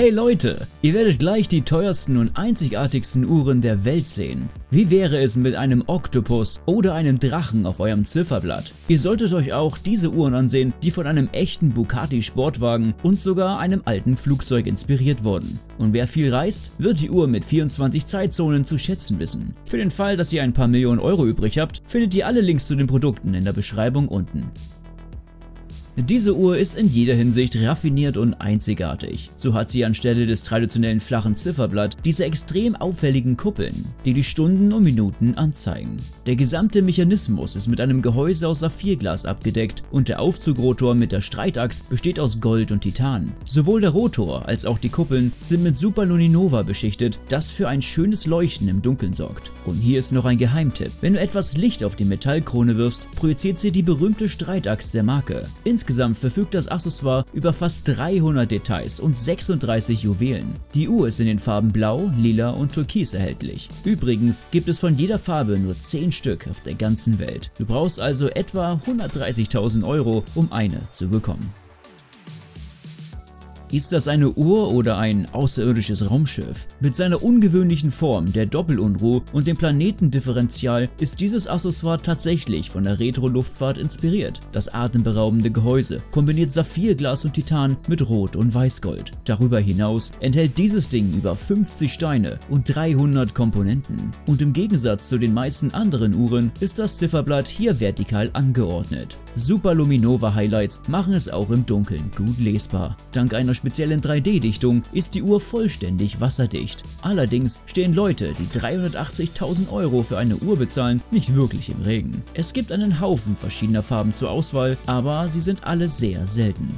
Hey Leute, ihr werdet gleich die teuersten und einzigartigsten Uhren der Welt sehen. Wie wäre es mit einem Oktopus oder einem Drachen auf eurem Zifferblatt? Ihr solltet euch auch diese Uhren ansehen, die von einem echten Bugatti Sportwagen und sogar einem alten Flugzeug inspiriert wurden. Und wer viel reist, wird die Uhr mit 24 Zeitzonen zu schätzen wissen. Für den Fall, dass ihr ein paar Millionen Euro übrig habt, findet ihr alle Links zu den Produkten in der Beschreibung unten. Diese Uhr ist in jeder Hinsicht raffiniert und einzigartig. So hat sie anstelle des traditionellen flachen Zifferblatt diese extrem auffälligen Kuppeln, die die Stunden und Minuten anzeigen. Der gesamte Mechanismus ist mit einem Gehäuse aus Saphirglas abgedeckt und der Aufzugrotor mit der Streitachs besteht aus Gold und Titan. Sowohl der Rotor als auch die Kuppeln sind mit Superluminova beschichtet, das für ein schönes Leuchten im Dunkeln sorgt. Und hier ist noch ein Geheimtipp. Wenn du etwas Licht auf die Metallkrone wirfst, projiziert sie die berühmte Streitachs der Marke. Insgesamt verfügt das Accessoire über fast 300 Details und 36 Juwelen. Die Uhr ist in den Farben Blau, Lila und Türkis erhältlich. Übrigens gibt es von jeder Farbe nur 10 Stück auf der ganzen Welt. Du brauchst also etwa 130.000 Euro, um eine zu bekommen. Ist das eine Uhr oder ein außerirdisches Raumschiff? Mit seiner ungewöhnlichen Form, der Doppelunruh und dem Planetendifferential ist dieses Accessoire tatsächlich von der Retro-Luftfahrt inspiriert. Das atemberaubende Gehäuse kombiniert Saphirglas und Titan mit Rot- und Weißgold. Darüber hinaus enthält dieses Ding über 50 Steine und 300 Komponenten. Und im Gegensatz zu den meisten anderen Uhren ist das Zifferblatt hier vertikal angeordnet. Superluminova-Highlights machen es auch im Dunkeln gut lesbar. Dank einer speziellen 3D-Dichtung ist die Uhr vollständig wasserdicht. Allerdings stehen Leute, die 380.000 Euro für eine Uhr bezahlen, nicht wirklich im Regen. Es gibt einen Haufen verschiedener Farben zur Auswahl, aber sie sind alle sehr selten.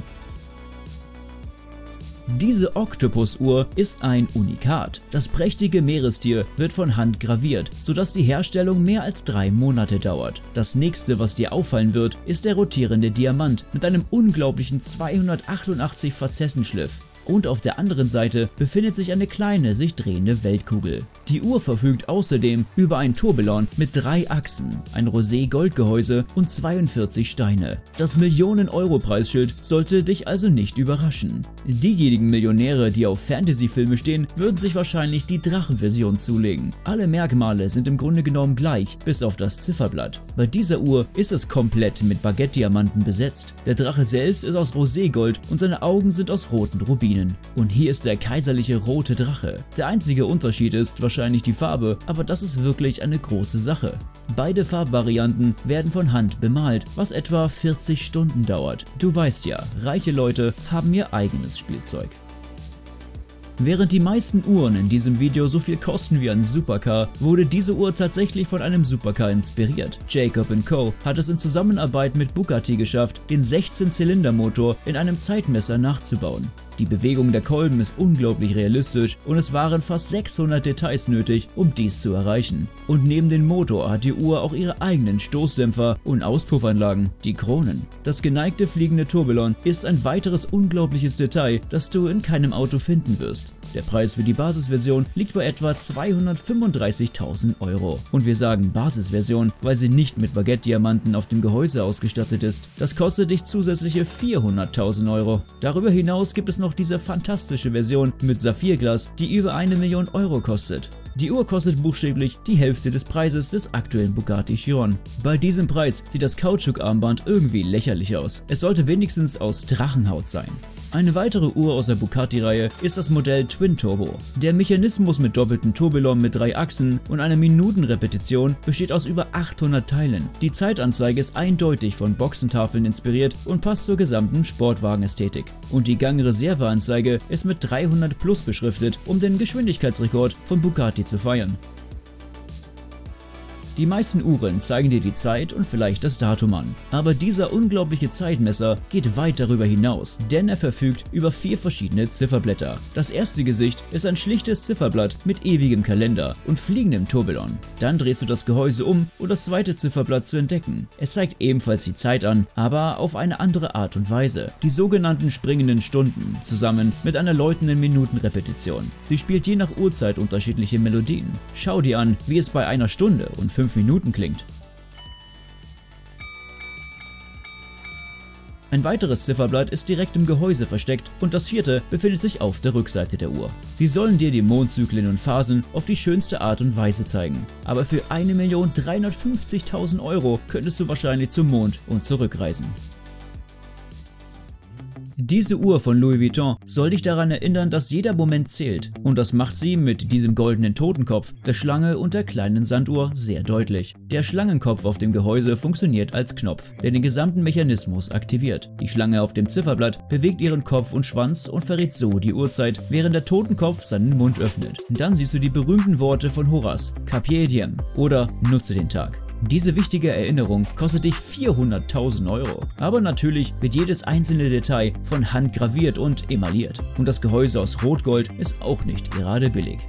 Diese Oktopus-Uhr ist ein Unikat. Das prächtige Meerestier wird von Hand graviert, sodass die Herstellung mehr als 3 Monate dauert. Das nächste, was dir auffallen wird, ist der rotierende Diamant mit einem unglaublichen 288 Facettenschliff. Und auf der anderen Seite befindet sich eine kleine, sich drehende Weltkugel. Die Uhr verfügt außerdem über ein Tourbillon mit 3 Achsen, ein Rosé-Goldgehäuse und 42 Steine. Das Millionen-Euro-Preisschild sollte dich also nicht überraschen. Diejenigen Millionäre, die auf Fantasy-Filme stehen, würden sich wahrscheinlich die Drachenversion zulegen. Alle Merkmale sind im Grunde genommen gleich, bis auf das Zifferblatt. Bei dieser Uhr ist es komplett mit Baguette-Diamanten besetzt. Der Drache selbst ist aus Roségold und seine Augen sind aus roten Rubinen. Und hier ist der kaiserliche rote Drache. Der einzige Unterschied ist wahrscheinlich die Farbe, aber das ist wirklich eine große Sache. Beide Farbvarianten werden von Hand bemalt, was etwa 40 Stunden dauert. Du weißt ja, reiche Leute haben ihr eigenes Spielzeug. Während die meisten Uhren in diesem Video so viel kosten wie ein Supercar, wurde diese Uhr tatsächlich von einem Supercar inspiriert. Jacob & Co. hat es in Zusammenarbeit mit Bugatti geschafft, den 16-Zylinder-Motor in einem Zeitmesser nachzubauen. Die Bewegung der Kolben ist unglaublich realistisch und es waren fast 600 Details nötig, um dies zu erreichen. Und neben dem Motor hat die Uhr auch ihre eigenen Stoßdämpfer und Auspuffanlagen, die Kronen. Das geneigte fliegende Tourbillon ist ein weiteres unglaubliches Detail, das du in keinem Auto finden wirst. Der Preis für die Basisversion liegt bei etwa 235.000 Euro. Und wir sagen Basisversion, weil sie nicht mit Baguette-Diamanten auf dem Gehäuse ausgestattet ist. Das kostet dich zusätzliche 400.000 Euro. Darüber hinaus gibt es noch diese fantastische Version mit Saphirglas, die über 1 Million Euro kostet. Die Uhr kostet buchstäblich die Hälfte des Preises des aktuellen Bugatti Chiron. Bei diesem Preis sieht das Kautschukarmband irgendwie lächerlich aus. Es sollte wenigstens aus Drachenhaut sein. Eine weitere Uhr aus der Bugatti-Reihe ist das Modell Twin Turbo. Der Mechanismus mit doppeltem Tourbillon mit 3 Achsen und einer Minutenrepetition besteht aus über 800 Teilen. Die Zeitanzeige ist eindeutig von Boxentafeln inspiriert und passt zur gesamten Sportwagenästhetik. Und die Gangreserveanzeige ist mit 300+ beschriftet, um den Geschwindigkeitsrekord von Bugatti zu feiern. Die meisten Uhren zeigen dir die Zeit und vielleicht das Datum an. Aber dieser unglaubliche Zeitmesser geht weit darüber hinaus, denn er verfügt über 4 verschiedene Zifferblätter. Das erste Gesicht ist ein schlichtes Zifferblatt mit ewigem Kalender und fliegendem Tourbillon. Dann drehst du das Gehäuse um, um das zweite Zifferblatt zu entdecken. Es zeigt ebenfalls die Zeit an, aber auf eine andere Art und Weise. Die sogenannten springenden Stunden, zusammen mit einer läutenden Minutenrepetition. Sie spielt je nach Uhrzeit unterschiedliche Melodien. Schau dir an, wie es bei einer Stunde und 5 Minuten klingt. Ein weiteres Zifferblatt ist direkt im Gehäuse versteckt und das vierte befindet sich auf der Rückseite der Uhr. Sie sollen dir die Mondzyklen und Phasen auf die schönste Art und Weise zeigen. Aber für 1.350.000 € könntest du wahrscheinlich zum Mond und zurückreisen. Diese Uhr von Louis Vuitton soll dich daran erinnern, dass jeder Moment zählt, und das macht sie mit diesem goldenen Totenkopf, der Schlange und der kleinen Sanduhr sehr deutlich. Der Schlangenkopf auf dem Gehäuse funktioniert als Knopf, der den gesamten Mechanismus aktiviert. Die Schlange auf dem Zifferblatt bewegt ihren Kopf und Schwanz und verrät so die Uhrzeit, während der Totenkopf seinen Mund öffnet. Dann siehst du die berühmten Worte von Horaz, Carpe diem oder nutze den Tag. Diese wichtige Erinnerung kostet dich 400.000 €. Aber natürlich wird jedes einzelne Detail von Hand graviert und emailliert. Und das Gehäuse aus Rotgold ist auch nicht gerade billig.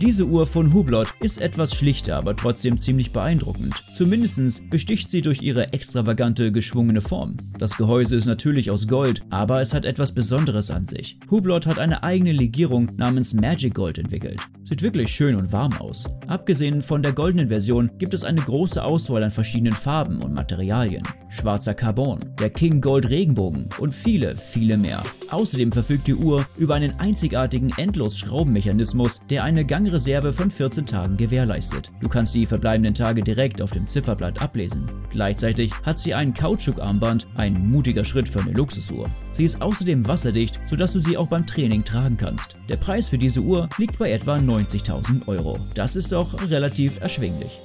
Diese Uhr von Hublot ist etwas schlichter, aber trotzdem ziemlich beeindruckend. Zumindest besticht sie durch ihre extravagante, geschwungene Form. Das Gehäuse ist natürlich aus Gold, aber es hat etwas Besonderes an sich. Hublot hat eine eigene Legierung namens Magic Gold entwickelt. Sieht wirklich schön und warm aus. Abgesehen von der goldenen Version gibt es eine große Auswahl an verschiedenen Farben und Materialien. Schwarzer Carbon, der King Gold Regenbogen und viele, viele mehr. Außerdem verfügt die Uhr über einen einzigartigen Endlos-Schraubenmechanismus, der eine Gangreserve von 14 Tagen gewährleistet. Du kannst die verbleibenden Tage direkt auf dem Zifferblatt ablesen. Gleichzeitig hat sie ein Kautschukarmband, ein mutiger Schritt für eine Luxusuhr. Sie ist außerdem wasserdicht, sodass du sie auch beim Training tragen kannst. Der Preis für diese Uhr liegt bei etwa 90.000 €. Das ist auch relativ erschwinglich.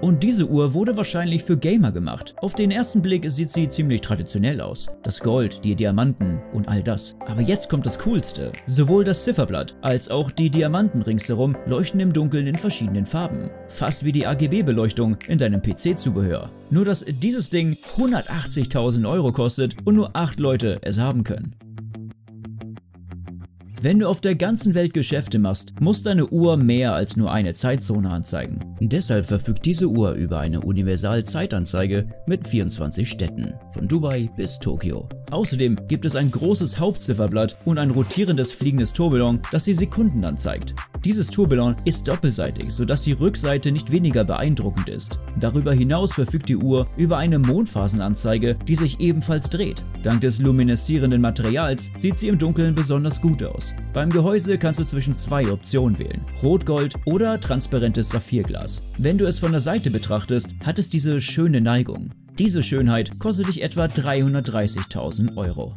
Und diese Uhr wurde wahrscheinlich für Gamer gemacht. Auf den ersten Blick sieht sie ziemlich traditionell aus. Das Gold, die Diamanten und all das. Aber jetzt kommt das Coolste. Sowohl das Zifferblatt als auch die Diamanten ringsherum leuchten im Dunkeln in verschiedenen Farben. Fast wie die RGB-Beleuchtung in deinem PC-Zubehör. Nur dass dieses Ding 180.000 € kostet und nur 8 Leute es haben können. Wenn du auf der ganzen Welt Geschäfte machst, muss deine Uhr mehr als nur eine Zeitzone anzeigen. Deshalb verfügt diese Uhr über eine Universal-Zeitanzeige mit 24 Städten, von Dubai bis Tokio. Außerdem gibt es ein großes Hauptzifferblatt und ein rotierendes fliegendes Tourbillon, das die Sekunden anzeigt. Dieses Tourbillon ist doppelseitig, sodass die Rückseite nicht weniger beeindruckend ist. Darüber hinaus verfügt die Uhr über eine Mondphasenanzeige, die sich ebenfalls dreht. Dank des lumineszierenden Materials sieht sie im Dunkeln besonders gut aus. Beim Gehäuse kannst du zwischen zwei Optionen wählen: Rotgold oder transparentes Saphirglas. Wenn du es von der Seite betrachtest, hat es diese schöne Neigung. Diese Schönheit kostet dich etwa 330.000 €.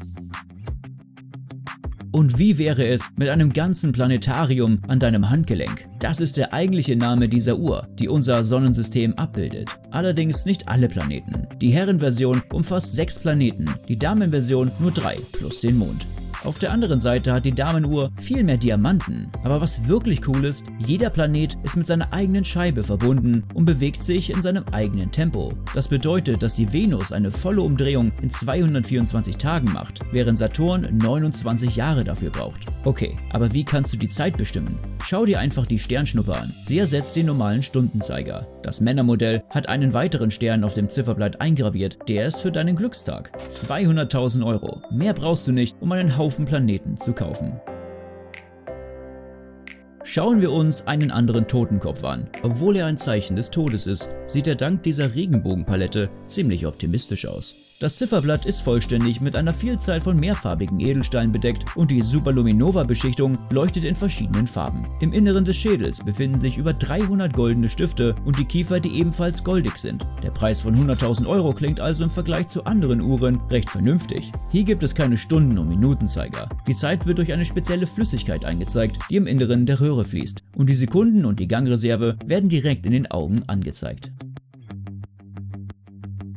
Und wie wäre es mit einem ganzen Planetarium an deinem Handgelenk? Das ist der eigentliche Name dieser Uhr, die unser Sonnensystem abbildet. Allerdings nicht alle Planeten. Die Herrenversion umfasst 6 Planeten, die Damenversion nur 3 plus den Mond. Auf der anderen Seite hat die Damenuhr viel mehr Diamanten. Aber was wirklich cool ist, jeder Planet ist mit seiner eigenen Scheibe verbunden und bewegt sich in seinem eigenen Tempo. Das bedeutet, dass die Venus eine volle Umdrehung in 224 Tagen macht, während Saturn 29 Jahre dafür braucht. Okay, aber wie kannst du die Zeit bestimmen? Schau dir einfach die Sternschnuppe an. Sie ersetzt den normalen Stundenzeiger. Das Männermodell hat einen weiteren Stern auf dem Zifferblatt eingraviert, der ist für deinen Glückstag. 200.000 €. Mehr brauchst du nicht, um einen Haufen Planeten zu kaufen. Schauen wir uns einen anderen Totenkopf an. Obwohl er ein Zeichen des Todes ist, sieht er dank dieser Regenbogenpalette ziemlich optimistisch aus. Das Zifferblatt ist vollständig mit einer Vielzahl von mehrfarbigen Edelsteinen bedeckt und die Superluminova-Beschichtung leuchtet in verschiedenen Farben. Im Inneren des Schädels befinden sich über 300 goldene Stifte und die Kiefer, die ebenfalls goldig sind. Der Preis von 100.000 € klingt also im Vergleich zu anderen Uhren recht vernünftig. Hier gibt es keine Stunden- und Minutenzeiger. Die Zeit wird durch eine spezielle Flüssigkeit angezeigt, die im Inneren der Röhre fließt, und die Sekunden und die Gangreserve werden direkt in den Augen angezeigt.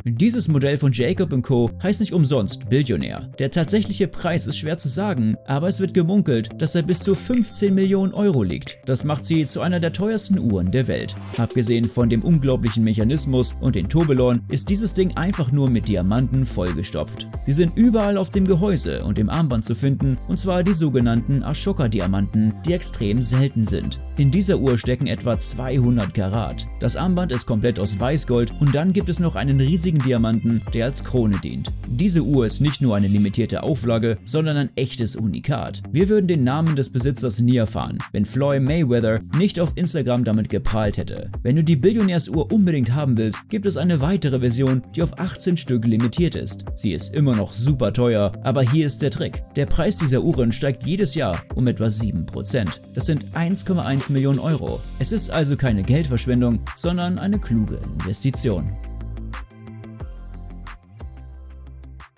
Dieses Modell von Jacob & Co. heißt nicht umsonst Billionaire. Der tatsächliche Preis ist schwer zu sagen, aber es wird gemunkelt, dass er bis zu 15 Millionen € liegt. Das macht sie zu einer der teuersten Uhren der Welt. Abgesehen von dem unglaublichen Mechanismus und den Tourbillon ist dieses Ding einfach nur mit Diamanten vollgestopft. Sie sind überall auf dem Gehäuse und dem Armband zu finden, und zwar die sogenannten Ashoka-Diamanten, die extrem selten sind. In dieser Uhr stecken etwa 200 Karat. Das Armband ist komplett aus Weißgold und dann gibt es noch einen riesigen Regendiamanten, der als Krone dient. Diese Uhr ist nicht nur eine limitierte Auflage, sondern ein echtes Unikat. Wir würden den Namen des Besitzers nie erfahren, wenn Floyd Mayweather nicht auf Instagram damit geprahlt hätte. Wenn du die Billionärsuhr unbedingt haben willst, gibt es eine weitere Version, die auf 18 Stück limitiert ist. Sie ist immer noch super teuer, aber hier ist der Trick. Der Preis dieser Uhren steigt jedes Jahr um etwa 7%. Das sind 1,1 Millionen Euro. Es ist also keine Geldverschwendung, sondern eine kluge Investition.